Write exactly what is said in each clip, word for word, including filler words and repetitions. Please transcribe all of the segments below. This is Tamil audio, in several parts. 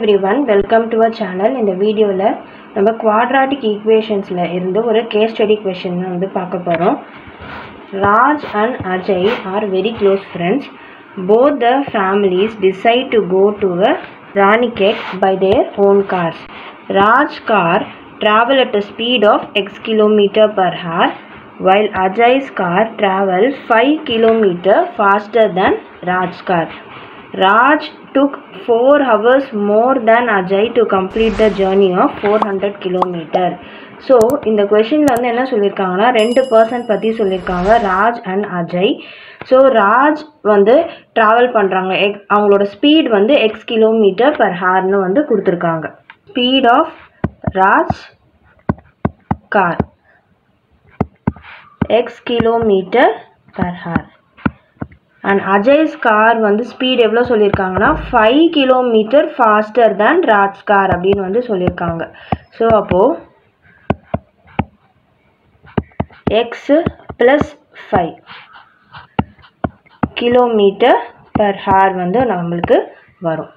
everyone, welcome to our channel. In the video la nama quadratic equations la irundu oru case study question na undu paakaporom. Raj and Ajay are very close friends. Both the families decide to go to a Ranikhet by their own cars. Raj's car travel at a speed of x kilometer per hour while Ajay's car travels five kilometers faster than Raj's car. Raj took four hours more than Ajay to complete the journey of four hundred kilometers. So, in the question, we will say two person patti sollirukanga, Raj and Ajay. So, Raj vandu travel pandranga, avangaloda speed vandu x kilometer per hour nu vandu kuduthirukanga. Speed of Raj's car x kilometer per hour. And Ajay's car one the speed evlo sollirukanga five kilometers faster than Raj's car abdin vandu sollirukanga. So appo x plus five kilometers per hour vandu namalku varum.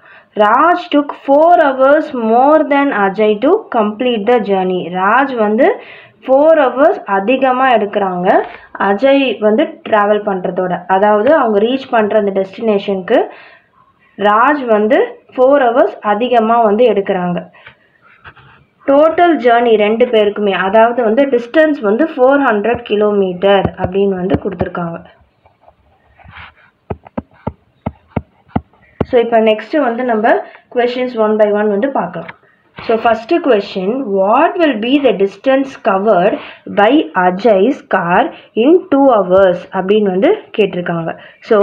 Raj took four hours more than Ajay to complete the journey. Raj vandu four hours adhigama edukranga Ajay vandu travel pandrathoda, adavadhu avanga reach pandra the destination ku Raj vandu four hours adhigama vandu edukranga. Total journey rendu perukume adavadhu vandu distance vandu four hundred kilometers abdin vandu kuduthirukanga. So ipo next vandu namba questions one by one vandu paakalam. So first question, what will be the distance covered by Ajay's car in two hours அப்படினு வந்து கேட்டிருக்காங்க. So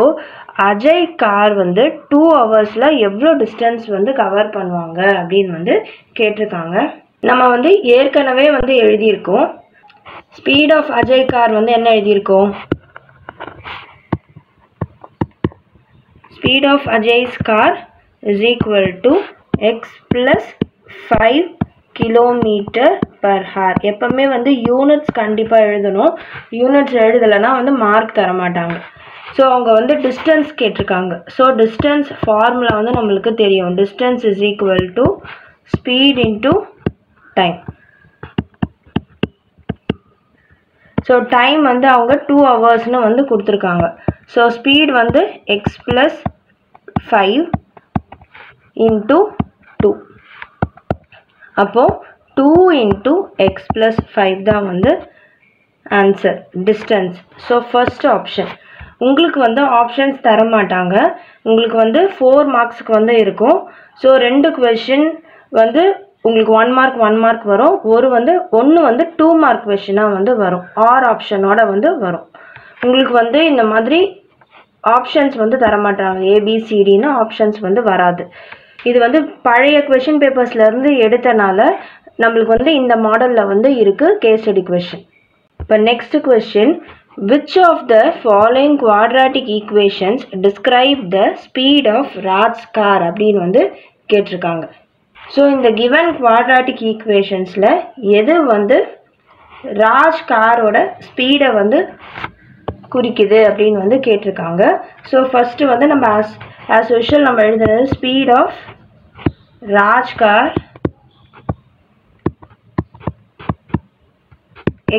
Ajay car வந்து two hours ல எவ்ளோ distance வந்து கவர் பண்ணுவாங்க அப்படினு வந்து கேட்டிருக்காங்க. நம்ம வந்து ஏற்கனவே வந்து எழுதி இருக்கோம். Speed of Ajay car வந்து என்ன எழுதி இருக்கோம்? Speed of Ajay's car is equal to x plus five kilometers per hour. எப்பவுமே வந்து யூனிட்ஸ் கண்டிப்பா எழுதணும். யூனிட்ஸ் எழுதலனா வந்து மார்க் தர மாட்டாங்க. சோ அவங்க வந்து டிஸ்டன்ஸ் கேட்டிருக்காங்க. சோ டிஸ்டன்ஸ் ஃபார்முலா வந்து நமக்கு தெரியும். Distance is equal to speed into time. So time வந்து அவங்க two hours னு வந்து கொடுத்திருக்காங்க. சோ ஸ்பீட் வந்து x plus five into two. அப்போ two into x plus five தான் வந்து answer distance. So first option உங்களுக்கு வந்து options தர மாட்டாங்க. உங்களுக்கு வந்து four marks க்கு வந்து இருக்கும். So ரெண்டு question வந்து உங்களுக்கு one mark one mark வரும். ஒரு வந்து ஒன்னு வந்து two mark questiona வந்து வரும். or optionோட வந்து வரும். உங்களுக்கு வந்து இந்த மாதிரி options வந்து தர மாட்டாங்க. A B C D னா options வந்து வராது. இது வந்து பழைய क्वेश्चन பேப்பர்ஸ்ல இருந்து எடுத்தனால நமக்கு வந்து இந்த மாடல்ல வந்து இருக்கு கேஸ் ஸ்டடி क्वेश्चन. இப்ப next question, which of the following quadratic equations describe the speed of Raj's car அப்படினு வந்து கேட்டிருக்காங்க. சோ இந்த given quadratic equationsல எது வந்து ராஜ் காரோட ஸ்பீட வந்து குறிக்குது அப்படினு வந்து கேட்டிருக்காங்க. சோ ஃபர்ஸ்ட் வந்து நம்ம as usual நம்ம எழுதுறது speed of Raj car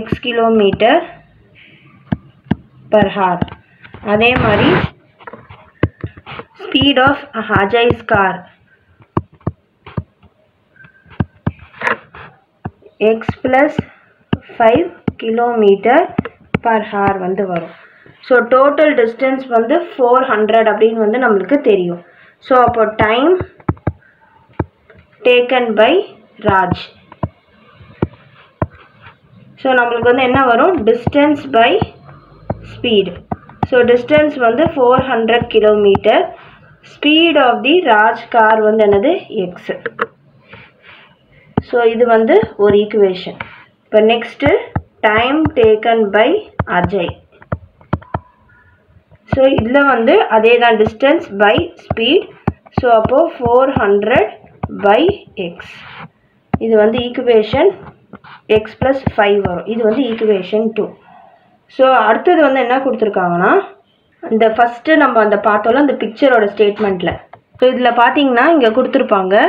x kilometer per hour. அதே மாதிரி speed of Ajay's car x plus five kilometers per hour வந்து வரும். So total distance வந்து four hundred அப்படினு வந்து நமக்கு தெரியும். So அப்போ time taken by Raj. So நமக்கு வந்து என்ன வரும்? Distance by speed. So distance வந்து four hundred kilometers. Speed of the Raj car வந்து என்னது? X. So இது வந்து ஒரு equation. இப்போ next time taken by Ajay. So idla vandu adhe dhaan distance by speed. So appo four hundred by x idu vandu equation x plus five varum. Idu vandu equation two. So adutha vandu enna kuduthirukanga na the first namba and paathola and picture oda statement la. So idla pathina inga kuduthirupanga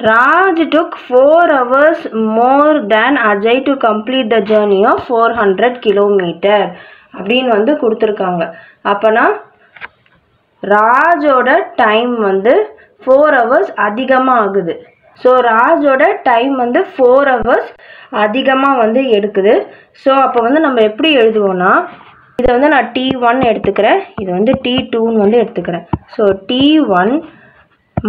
Raj took four hours more than Ajay to complete the journey of four hundred kilometers. அப்படின் வந்து குடுத்திருக்காங்க. அப்பனா Raj ஓட time வந்து four hours அதிகமா ஆகுது. So Raj ஓட time வந்து four hours அதிகமா வந்து எடுக்குது. So அப்ப வந்து நம்ம எப்படி எழுதுவோனா இது வந்து நான் T one எடுத்துக்கிறேன். இது வந்து T two வந்து எடுத்துக்கிறேன். So T one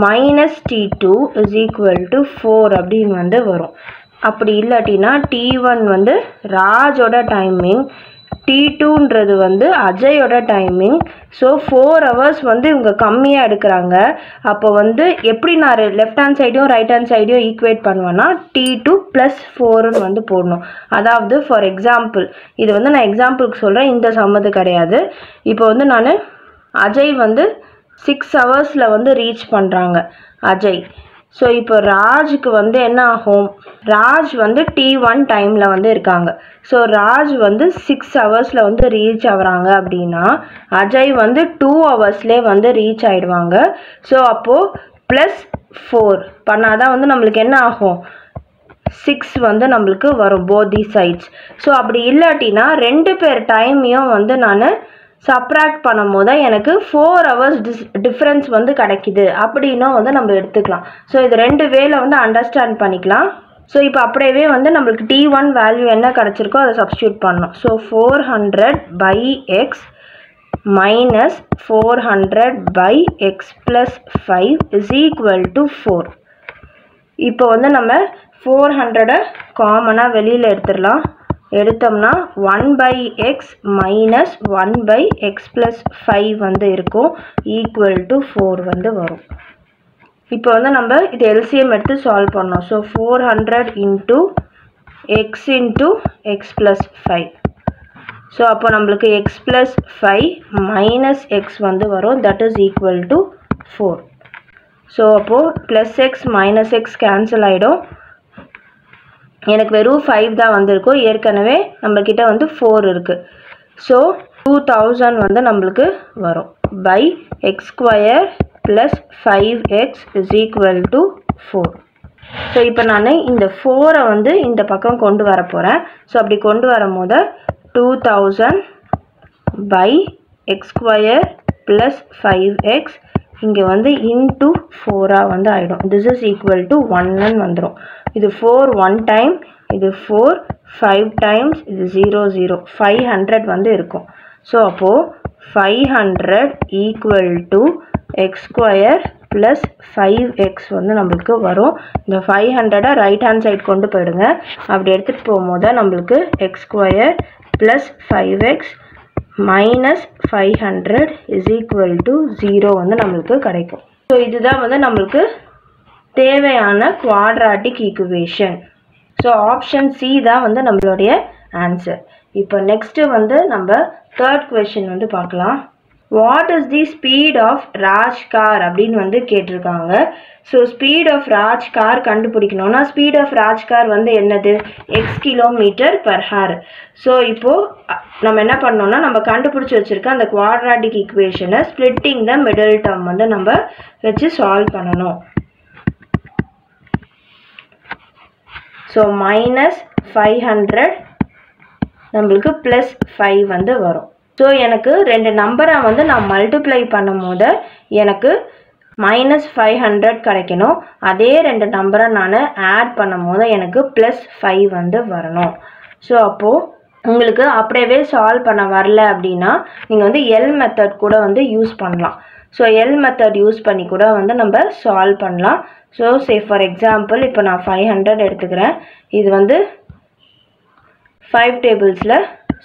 minus T two is equal to four அப்படின் வந்து வரும். அப்படி இல்லாட்டினா T one வந்து Raj ஓட timing, T two ன்றது வந்து Ajay ஓட timing. So four hours வந்து இவங்க கம்மியா எடுக்கறாங்க. அப்ப வந்து எப்படி நான் left hand side யும் right hand side யும் equate பண்ணுவேனா T two plus four ன்னு வந்து போடணும். அதாவது for example இது வந்து நான் எக்ஸாம்பிளுக்கு சொல்றேன், இந்த சம்மது கிடையாது. இப்போ வந்து நான் Ajay வந்து six hours ல வந்து reach பண்றாங்க Ajay. So இப்போ ராஜ்க்கு வந்து என்ன ஆகும், ராஜ் வந்து T one டைம்ல வந்து இருக்காங்க. So ராஜ் வந்து six hours ல வந்து ரீச் ஆவறாங்க அப்படினா Ajay வந்து two hours ல வந்து ரீச் ஆயிடுவாங்க. So அப்போ plus four பண்ணாதான் வந்து நமக்கு என்ன ஆகும், six வந்து நமக்கு வரும் both these sides. So அப்படி இல்லாட்டினா ரெண்டு பேர் டைமையும் வந்து நான் subtract பண்ணும்போது எனக்கு four hours difference வந்து கிடைக்குது அப்படினா வந்து நம்ம எடுத்துக்கலாம். சோ இது ரெண்டு வேல வந்து அண்டர்ஸ்டாண்ட் பண்ணிக்கலாம். சோ இப்போ அப்படியே வந்து நமக்கு T one வேல்யூ என்ன கிடைச்சிருக்கோ அதை சப்ஸ்டிட்யூட் பண்ணனும். So four hundred by x minus four hundred by x plus five is equal to four. இப்போ வந்து நம்ம four hundred காமனா வெளியில எடுத்துறலாம். எடுத்தோம்னா one by x minus one by x plus five வந்து இருக்கும் equal to four வந்து வரும். இப்போ வந்து நம்ம இது L C M எடுத்து solve பண்ணோம். So four hundred into x into x plus five. So அப்போ நம்மளுக்கு x plus five minus x வந்து வரும், that is equal to four. So அப்போ plus x minus x cancel ஆயிடும். எனக்கு வெறும் five தான் வந்திருக்கு, ஏற்கனவே நம்ம கிட்ட வந்து four இருக்கு. சோ two thousand வந்து நமக்கு வரும் by x squared plus five x is equal to four. So இப்போ நான் இந்த four-ஐ வந்து இந்த பக்கம் கொண்டு வர போறேன். சோ அப்படி கொண்டு வரும்போது two thousand by x squared plus five x இங்க வந்து into four-ஆ வந்து ஆயிடும். This is equal to one ன்னு வந்துரும். இது four one time, இது four five times, இது zero zero, five hundred வந்து இருக்கும். So அப்போ five hundred equal to x squared plus five x வந்து நம்மளுக்கு வரும். இந்த five hundred right hand side கொண்டு போயிடுங்க. அப்படி எடுத்துட்டு போகும்போது நம்மளுக்கு x squared plus five x minus five hundred is equal to zero வந்து நம்மளுக்கு கிடைக்கும். ஸோ இதுதான் வந்து நம்மளுக்கு தேவையான quadratic equation. So option C தான் வந்து நம்மளுடைய answer. இப்போ next வந்து நம்ம third question வந்து பார்க்கலாம். What is the speed of Raj car அப்படினு வந்து கேட்டிருக்காங்க. So speed of Raj car கண்டுபிடிக்கணும்னா speed of Raj car வந்து என்னது, x kilometer per hour. So இப்போ நம்ம என்ன பண்ணோம்னா நம்ம கண்டுபிடிச்சு வச்சிருக்க அந்த quadratic equation-ஐ splitting the middle term வந்து நம்ம வெச்சு solve பண்ணனும். So minus five hundred நம்மளுக்கு plus five வந்து வரும். So எனக்கு ரெண்டு நம்பரை வந்து நான் மல்டிப்ளை பண்ணும்போது எனக்கு minus five hundred கிடைக்கணும். அதே ரெண்டு நம்பரை நான் ஆட் பண்ணும்போது எனக்கு plus five வந்து வரணும். So அப்போ உங்களுக்கு அப்படியே சால்வ் பண்ண வரல அப்படின்னா நீங்க வந்து L method கூட வந்து யூஸ் பண்ணலாம். So L method யூஸ் பண்ணி கூட வந்து நம்ம சால்வ் பண்ணலாம். So say for example இப்போ நான் five hundred எடுத்துக்கிறேன். இது வந்து five tablesல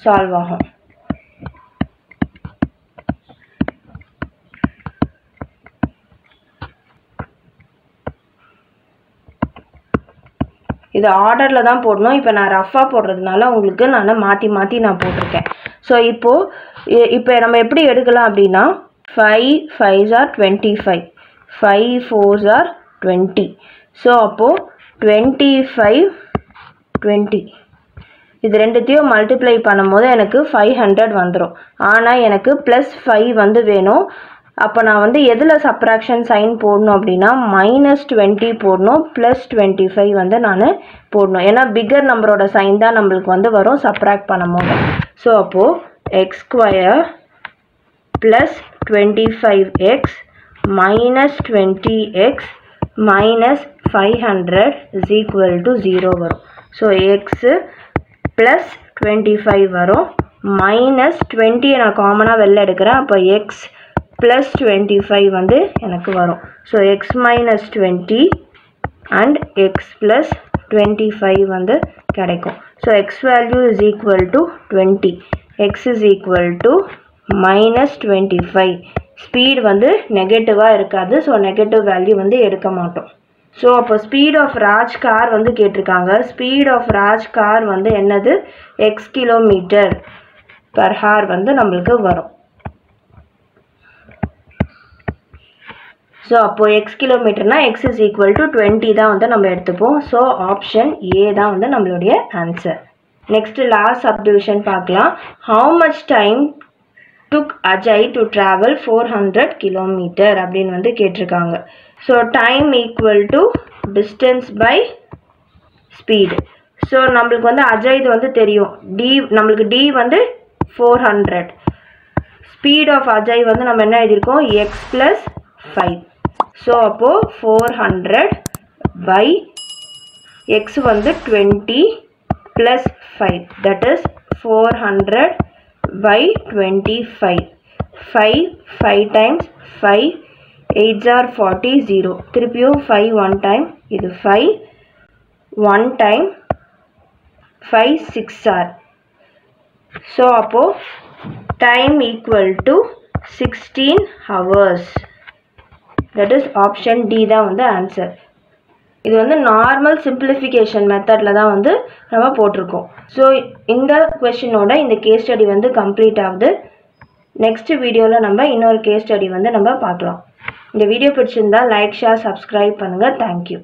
சால்வ் ஆகும். இது ஆர்டர்ல தான் போடணும். இப்போ நான் ரஃபா போடுறதுனால உங்களுக்கு நான் மாத்தி மாத்தி நான் போட்டுருக்கேன். ஸோ இப்போ இப்போ நம்ம எப்படி எடுக்கலாம் அப்படின்னா five fives are twenty five five fours are twenty. So அப்போ டுவெண்ட்டி ஃபைவ் டுவெண்ட்டி இது ரெண்டுத்தையும் மல்டிப்ளை பண்ணும்போது எனக்கு ஃபைவ் ஹண்ட்ரட் வந்துடும். ஆனால் எனக்கு ப்ளஸ் ஃபைவ் வந்து வேணும். அப்போ நான் வந்து எதில் சப்ராக்ஷன் சைன் போடணும் அப்படின்னா மைனஸ் டுவெண்ட்டி போடணும், ப்ளஸ் டுவெண்ட்டி ஃபைவ் வந்து நான் போடணும். ஏன்னா பிக்கர் நம்பரோட சைன் தான் நம்மளுக்கு வந்து வரும் சப்ராக்ட் பண்ணும்போது. ஸோ அப்போது x square plus twenty five x minus twenty x minus five hundred is equal to zero வரும். So x plus twenty five வரும், மைனஸ் டுவெண்ட்டியை நான் காமனாக வெளில எடுக்கிறேன். அப்போ எக்ஸ் ப்ளஸ் டுவெண்ட்டி ஃபைவ் வந்து எனக்கு வரும். So x minus twenty and x plus twenty five வந்து கிடைக்கும். So x value is equal to twenty, x is equal to minus twenty five. Speed வந்து நெகட்டிவாக இருக்காது, ஸோ நெகட்டிவ் வேல்யூ வந்து எடுக்க மாட்டோம். ஸோ அப்போ ஸ்பீட் ஆஃப் ராஜ் கார் வந்து கேட்டிருக்காங்க. ஸ்பீட் ஆஃப் ராஜ் கார் வந்து என்னது? எக்ஸ் கிலோமீட்டர் பர் ஹார் வந்து நம்மளுக்கு வரும். ஸோ அப்போது எக்ஸ் கிலோமீட்டர்னால் x is equal to twenty தான் வந்து நம்ம எடுத்துப்போம். ஸோ ஆப்ஷன் ஏ தான் வந்து நம்மளுடைய ஆன்சர். நெக்ஸ்ட்டு லாஸ்ட் சப்டிவிஷன் பார்க்கலாம். How much time took Ajay to travel four hundred kilometre அப்படின்னு வந்து கேட்டிருக்காங்க. So time equal to distance by speed. So நம்மளுக்கு வந்து அஜய்து வந்து தெரியும், டி நம்மளுக்கு டி வந்து four hundred. Speed of Ajay வந்து நம்ம என்ன எழுதியிருக்கோம்? X plus five. ஸோ அப்போது ஃபோர் ஹண்ட்ரட் பை எக்ஸ் வந்து twenty plus five, that is four hundred by twenty-five. five, five times five, eights are forty, zero. Thirupiyum five one time, idu five, one time, five, six are. So, appo, time equal to sixteen hours. That is option D da on the answer. இது வந்து நார்மல் சிம்பிளிஃபிகேஷன் மெத்தடில் தான் வந்து நம்ம போட்டிருக்கோம். ஸோ இந்த கொஸ்டினோட இந்த கேஸ் ஸ்டடி வந்து கம்ப்ளீட் ஆகுது. நெக்ஸ்ட் வீடியோவில் நம்ம இன்னொரு கேஸ் ஸ்டடி வந்து நம்ம பார்க்கலாம். இந்த வீடியோ பிடிச்சிருந்தால் லைக், ஷேர், சப்ஸ்கிரைப் பண்ணுங்கள். தேங்க்யூ.